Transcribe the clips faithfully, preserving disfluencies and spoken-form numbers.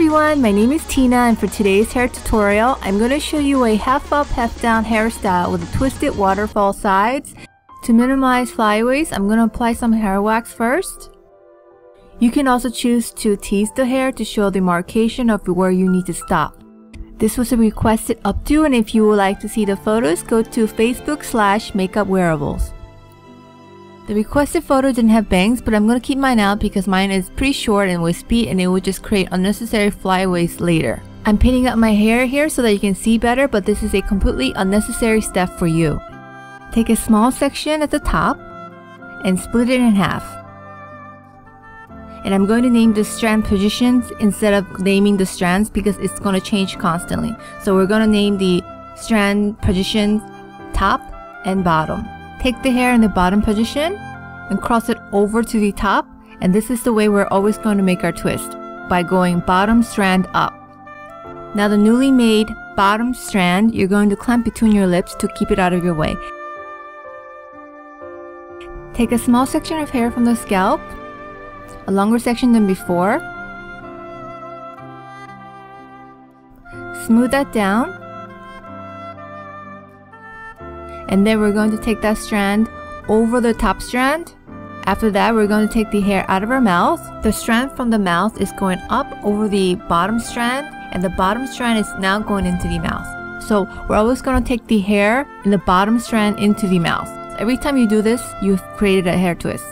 everyone, my name is Tina, and for today's hair tutorial I'm going to show you a half up, half down hairstyle with a twisted waterfall sides. To minimize flyaways, I'm going to apply some hair wax first. You can also choose to tease the hair to show the markation of where you need to stop. This was a requested updo, and if you would like to see the photos, go to Facebook slash MakeupWearables. The requested photo didn't have bangs, but I'm going to keep mine out because mine is pretty short and wispy, and it will just create unnecessary flyaways later. I'm pinning up my hair here so that you can see better, but this is a completely unnecessary step for you. Take a small section at the top and split it in half. And I'm going to name the strand positions instead of naming the strands because it's going to change constantly. So we're going to name the strand positions top and bottom. Take the hair in the bottom position and cross it over to the top, and this is the way we're always going to make our twist, by going bottom strand up. Now the newly made bottom strand, you're going to clamp between your lips to keep it out of your way. Take a small section of hair from the scalp, a longer section than before. Smooth that down. And then we're going to take that strand over the top strand. After that, we're going to take the hair out of our mouth. The strand from the mouth is going up over the bottom strand, and the bottom strand is now going into the mouth. So we're always going to take the hair in the bottom strand into the mouth. Every time you do this, you've created a hair twist.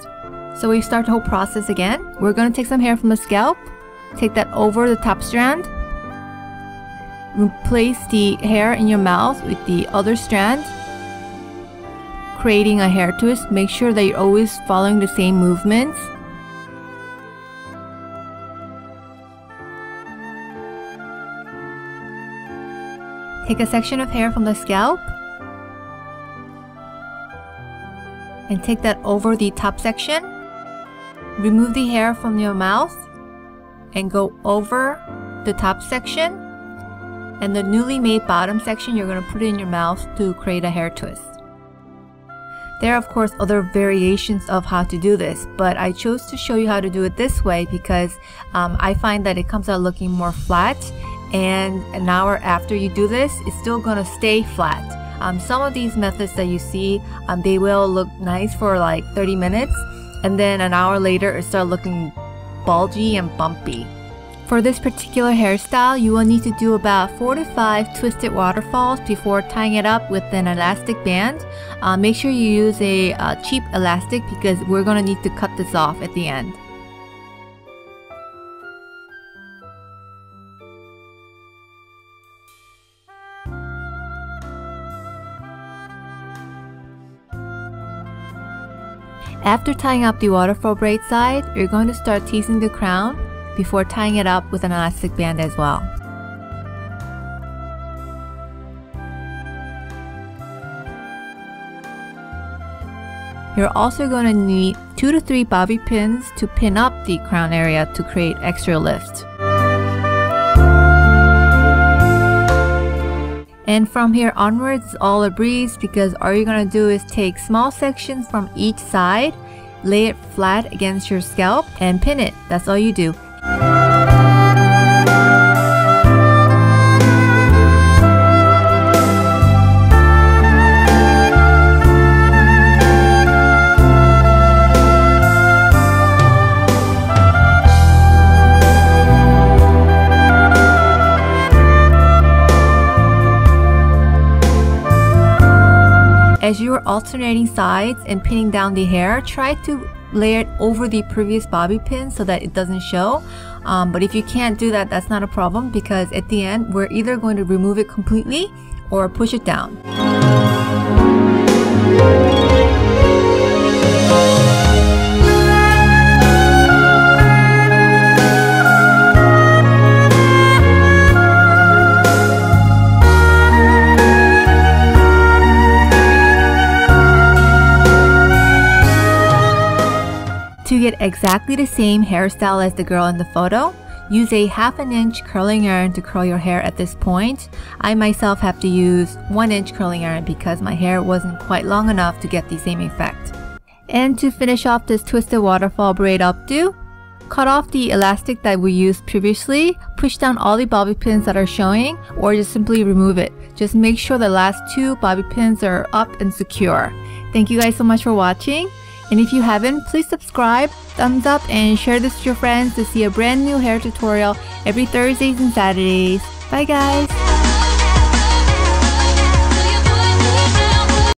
So we start the whole process again. We're going to take some hair from the scalp, take that over the top strand, replace the hair in your mouth with the other strand, creating a hair twist. Make sure that you're always following the same movements. Take a section of hair from the scalp and take that over the top section. Remove the hair from your mouth and go over the top section, and the newly made bottom section you're going to put in your mouth to create a hair twist. There are of course other variations of how to do this, but I chose to show you how to do it this way because um, I find that it comes out looking more flat, and an hour after you do this, it's still going to stay flat. Um, some of these methods that you see, um, they will look nice for like thirty minutes, and then an hour later it starts looking bulgy and bumpy. For this particular hairstyle, you will need to do about four to five twisted waterfalls before tying it up with an elastic band. Uh, make sure you use a uh, cheap elastic because we're going to need to cut this off at the end. After tying up the waterfall braid side, you're going to start teasing the crown before tying it up with an elastic band as well. You're also going to need two to three bobby pins to pin up the crown area to create extra lift. And from here onwards, it's all a breeze because all you're going to do is take small sections from each side, lay it flat against your scalp, and pin it. That's all you do. As you are alternating sides and pinning down the hair, try to layer it over the previous bobby pin so that it doesn't show. Um, but if you can't do that, that's not a problem because at the end, we're either going to remove it completely or push it down. To get exactly the same hairstyle as the girl in the photo, use a half an inch curling iron to curl your hair at this point. I myself have to use one inch curling iron because my hair wasn't quite long enough to get the same effect. And to finish off this twisted waterfall braid updo, Cut off the elastic that we used previously, push down all the bobby pins that are showing, or just simply remove it. Just make sure the last two bobby pins are up and secure. Thank you guys so much for watching. And if you haven't, please subscribe, thumbs up, and share this with your friends to see a brand new hair tutorial every Thursdays and Saturdays. Bye guys!